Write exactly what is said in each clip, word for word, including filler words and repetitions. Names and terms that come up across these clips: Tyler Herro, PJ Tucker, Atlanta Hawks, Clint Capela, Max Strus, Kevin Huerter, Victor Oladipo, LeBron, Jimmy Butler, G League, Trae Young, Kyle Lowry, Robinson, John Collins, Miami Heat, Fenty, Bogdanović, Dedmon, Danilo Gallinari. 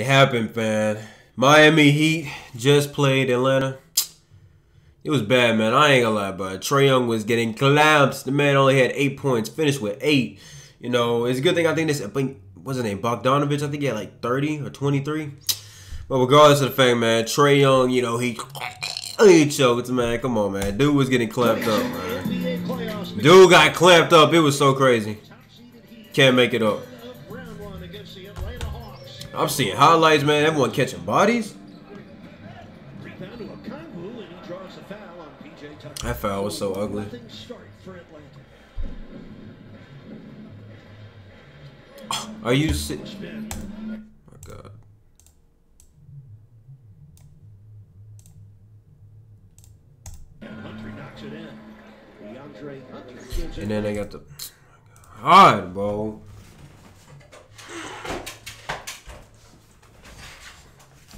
It happened, man. Miami Heat just played Atlanta. It was bad, man. I ain't gonna lie, but Trae Young was getting collapsed. The man only had eight points, finished with eight. You know, it's a good thing. I think this, I think, what's his name? Bogdanović, I think he had like thirty or twenty-three. But regardless of the fact, man, Trae Young, you know, he, he choked, man. Come on, man. Dude was getting clamped up, man. Dude got clamped up. It was so crazy. Can't make it up. I'm seeing highlights, man. Everyone catching bodies. That foul was so ugly. Oh, are you sick? Oh my God. And then they got the. All right, bro.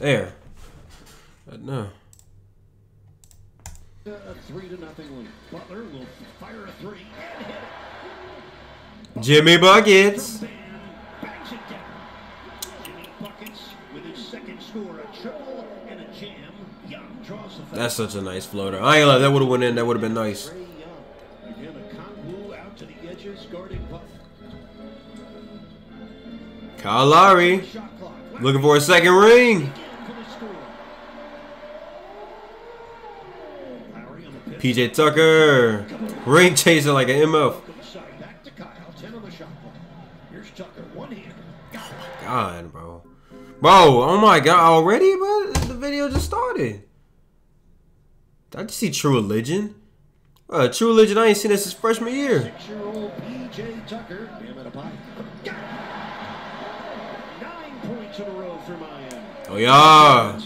There. But no. A three to nothing lead. Butler will fire a three and hit it. Jimmy Buckets. Bangs it down. Jimmy Buckets with his second score, a triple and a jam. Young draws the foul. That's such a nice floater. I ain't gonna lie, that would have went in. That would have been nice. Again, a Kongwu out to the edges, guarding Butler. Kyle Lowry looking for a second ring. P J Tucker, ring chasing like an M F. Back to Kyle, ten on the shot clock. Here's Tucker, one hand. Oh my God, bro. Bro, oh my God, already, bro? The video just started. Did I just see True Religion? Uh, True Religion, I ain't seen this since freshman year. Six-year-old P J Tucker, damn it, a pipe. Nine points in a row for Miami. Oh yeah.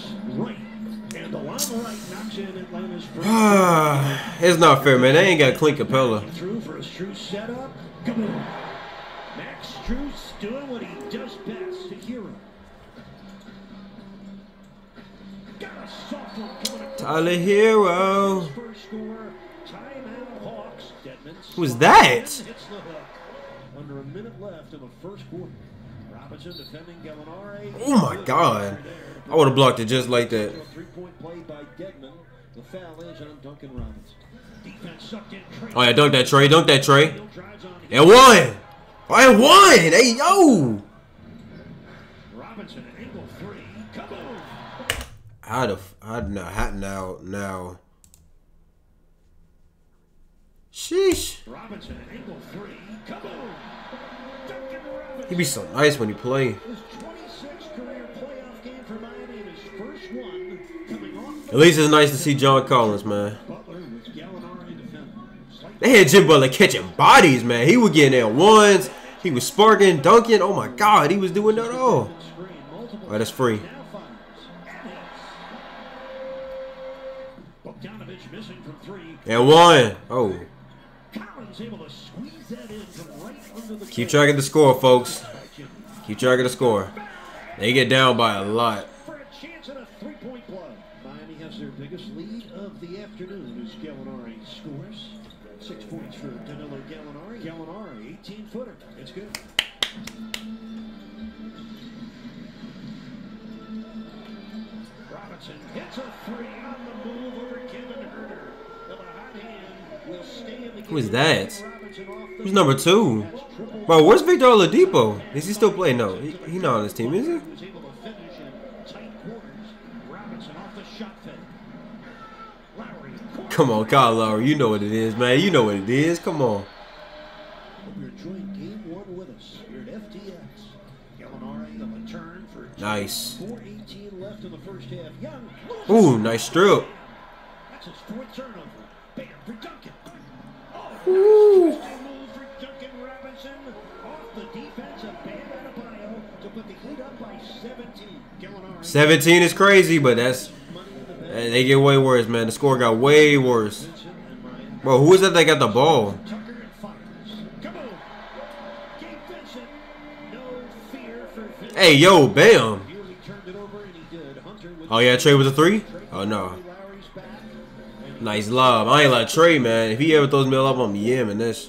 It's not fair, man. They ain't got Clint Capela. Through for his true setup. Max Strus doing what he does best, the hero. Got a soft one. Tyler Herro. First score, timeout Hawks. Who was that? Under a minute left in the first quarter. Robinson defending Gallinari. Oh my God. I would have blocked it just like that. Three-point play by Dedmon. The foul is on Duncan Robinson. Defense sucked in. Oh yeah, dunk that Trae, dunk that Trae. And one! I won! Hey yo! Robinson an angle three. Come on! I'd have I'd not now now. Sheesh. Robinson an angle three. Come on! Duncan Robinson. He'd be so nice when he play. At least it's nice to see John Collins, man. They had Jim Butler catching bodies, man. He was getting there ones. He was sparking, dunking. Oh my God, he was doing that all. All right, that's free. And one. Oh. Keep track of the score, folks. Keep track of the score. They get down by a lot. Their biggest lead of the afternoon is Gallinari scores. Six points for Danilo Gallinari. Gallinari, eighteen footer. It's good. Robinson hits a three on the move over Kevin Huerter. The hot hand will stay in the game. Who is that? Who's number two? Bro, where's Victor Oladipo? Is he still playing? No, he's he not on this team, is he? Come on, Kyle Lowry, you know what it is, man. You know what it is. Come on. Nice. Ooh, nice strip. Ooh. seventeen is crazy, but that's. And they get way worse, man. The score got way worse. Bro, who is that that got the ball? Hey, yo, bam. Oh, yeah, Trae was a three? Oh, no. Nice lob. I ain't like Trae, man. If he ever throws me a lob, I'm yamming this.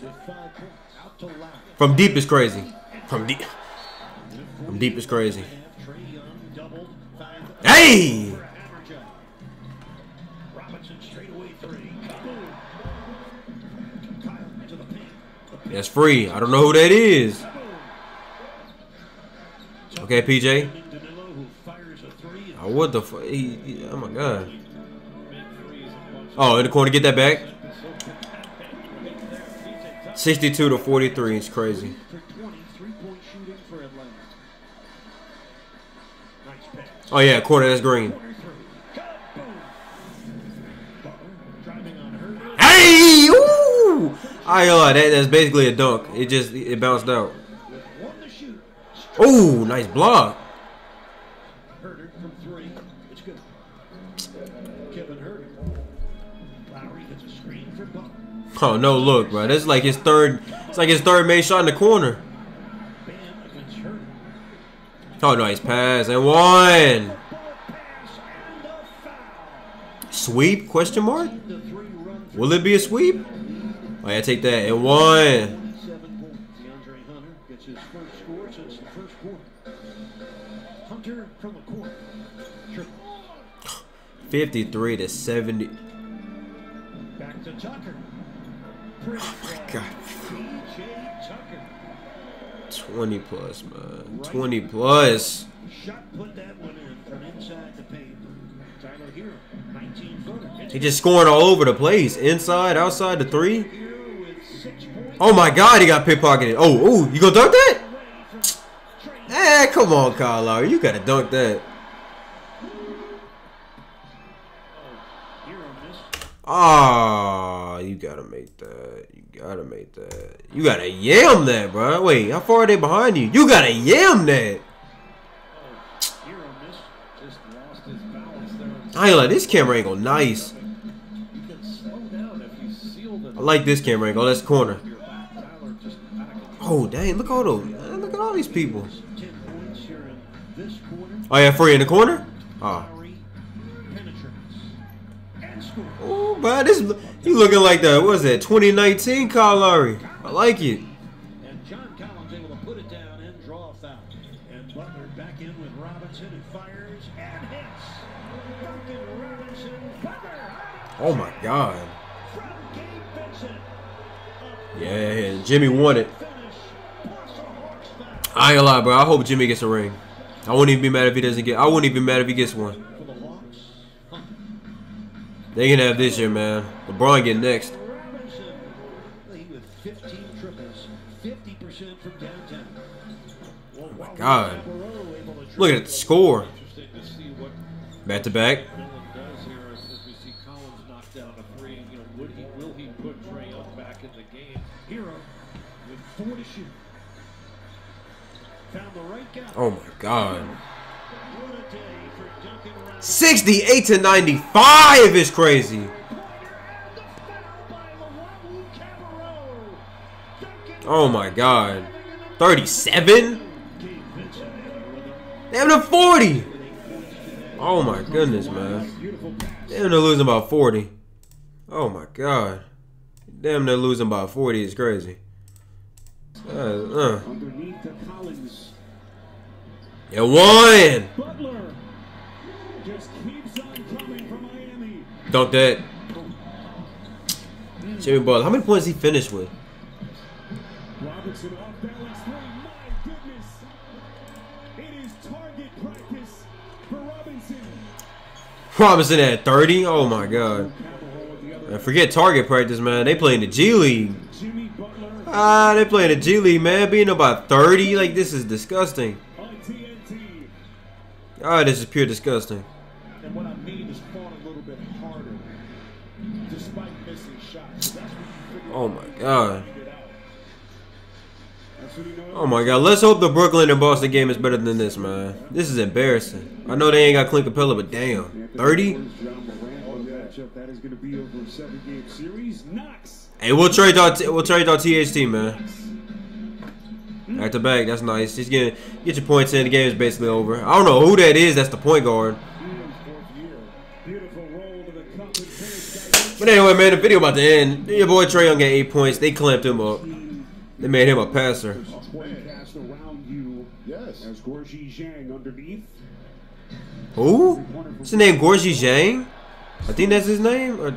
From deep is crazy. From deep. From deep is crazy. Hey! Robinson straightaway three. That's free. I don't know who that is. Okay, P J. Oh, what the fuck? Oh, my God. Oh, in the corner, get that back. sixty-two to forty-three. It's crazy. Oh, yeah, corner. That's green. Hey! Ooh! I uh, that, that's basically a dunk. It just it bounced out. Oh, nice block. Huerter from three. It's good. Kevin Huerter. Lowry gets a screen for Butler. Oh no, look, bro. That's like his third. It's like his third made shot in the corner. Oh, nice pass and one. Sweep? Question mark? Will it be a sweep? Oh yeah, take that and one. fifty-three to seventy. Back to Tucker. Oh my God. P J Tucker. twenty plus, man. twenty plus. Shot put that one in from inside the paint. Tyler Herro, nineteen footer. He just scoring all over the place. Inside, outside the three. Oh my God, he got pickpocketed. Oh, oh, you gonna dunk that? Eh, come on, Kyle Lowry. You gotta dunk that. Ah, oh, you gotta make that. You gotta make that. You gotta yam that, bro. Wait, how far are they behind you? You gotta yam that. I like this camera angle, nice. I like this camera angle. That's corner. Oh dang! Look all those. Look at all these people. Oh yeah, free in the corner. Ah. Oh. Oh, bro, this you looking like the what was that twenty nineteen Kyle Lowry? I like it. And John Collins able to put it down and draw a foul. And Butler back in with Robinson and fires and hits. Duncan Robinson, Butler. Oh my God. Yeah, Jimmy won it. I ain't gonna lie, bro. I hope Jimmy gets a ring. I wouldn't even be mad if he doesn't get. I wouldn't even be mad if he gets one. They can have this year, man. LeBron get next. Oh my God! Look at the score. Back to back. Oh my God! sixty-eight to ninety-five is crazy. Oh my God. thirty-seven? Damn to forty. Oh my goodness, man. Damn, they're losing by forty. Oh my God. Damn, they're losing by forty is crazy. Uh, uh. Yeah, one. Just keeps on coming from Miami. Dunk that. Jimmy Butler. How many points he finished with? Robinson off balance three. My goodness. It is target practice for Robinson. Robinson at thirty? Oh my God. Man, forget target practice, man. They playing the G League. Ah, they playing the G League, man. Being about thirty. Like, this is disgusting. Ah, this is pure disgusting. And what I mean is fought a little bit harder, despite missing shots. That's what oh my God. Oh my God. Let's hope the Brooklyn and Boston game is better than this, man. This is embarrassing. I know they ain't got Clint Capela, but damn. thirty? Hey, we'll trade our we'll trade our T H T, man. Back to back, that's nice. Just get get your points in. The game is basically over. I don't know who that is. That's the point guard. But anyway, man, the video about to end. Your boy Trae Young got eight points. They clamped him up. They made him a passer. Who? What's the name? Gorgie Zhang? I think that's his name. Or...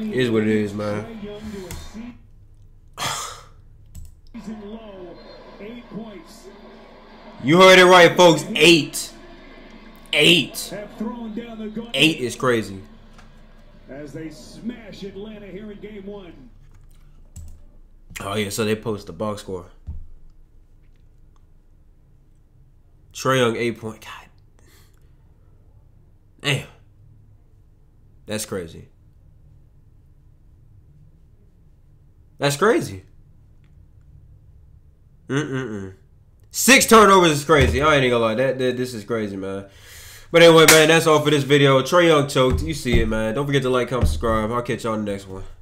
It is what it is, man. You heard it right, folks. Eight. Eight. Eight is crazy. As they smash Atlanta here in game one. Oh, yeah, so they post the box score. Trae Young, eight point. God. Damn. That's crazy. That's crazy. Mm-mm-mm. Six turnovers is crazy. I ain't gonna lie. That, that this is crazy, man. But anyway, man, that's all for this video. Trae Young choked. You see it, man. Don't forget to like, comment, subscribe. I'll catch y'all in the next one.